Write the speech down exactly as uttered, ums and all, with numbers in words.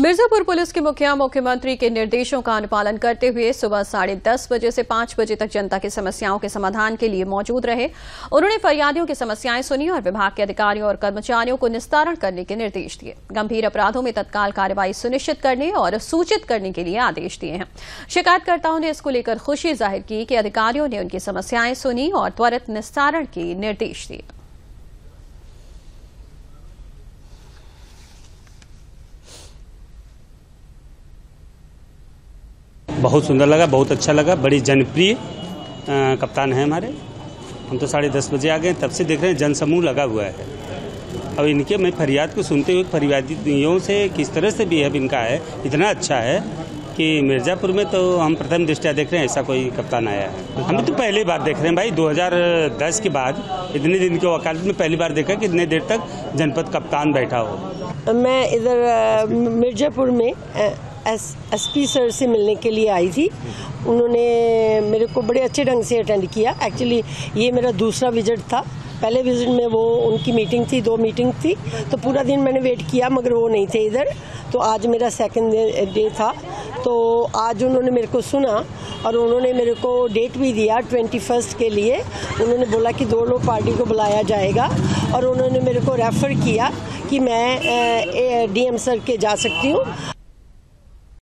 Mirzapur police के मुखिया मुख्यमंत्री के निर्देशों का अनुपालन करते हुए सुबह साढ़े दस बजे से पांच बजे तक जनता की समस्याओं के समाधान के लिए मौजूद रहे। उन्होंने फरियादियों की समस्याएं सुनी और विभाग के अधिकारियों और कर्मचारियों को निस्तारण करने के निर्देश दिए। गंभीर अपराधों में तत्काल कार्रवाई सुनिश्चित करने और सूचित करने के लिए आदेश दिए हैं। शिकायतकर्ताओं ने इसको लेकर खुशी जाहिर की कि अधिकारियों ने उनकी समस्याएं सुनी और त्वरित निस्तारण के निर्देश दिए। बहुत सुंदर लगा, बहुत अच्छा लगा। बड़ी जनप्रिय कप्तान है हमारे। हम तो साढ़े दस बजे आ गए, तब से देख रहे हैं जनसमूह लगा हुआ है। अब इनके मैं फरियाद को सुनते हुए फरियादियों से किस तरह से बिहेव इनका है, इतना अच्छा है कि मिर्ज़ापुर में तो हम प्रथम दृष्टया देख रहे हैं ऐसा कोई कप्तान आया है। हम तो पहली बार देख रहे हैं भाई, दो हज़ार दस के बाद इतने दिन की वकालत में पहली बार देखा कि इतने देर तक जनपद कप्तान बैठा हो। मैं इधर मिर्ज़ापुर में एस एस पी सर से मिलने के लिए आई थी। उन्होंने मेरे को बड़े अच्छे ढंग से अटेंड किया। एक्चुअली ये मेरा दूसरा विजिट था। पहले विजिट में वो उनकी मीटिंग थी, दो मीटिंग थी, तो पूरा दिन मैंने वेट किया मगर वो नहीं थे इधर। तो आज मेरा सेकंड डे था, तो आज उन्होंने मेरे को सुना और उन्होंने मेरे को डेट भी दिया ट्वेंटी फर्स्ट के लिए। उन्होंने बोला कि दो लोग पार्टी को बुलाया जाएगा और उन्होंने मेरे को रेफ़र किया कि मैं डी एम सर के जा सकती हूँ।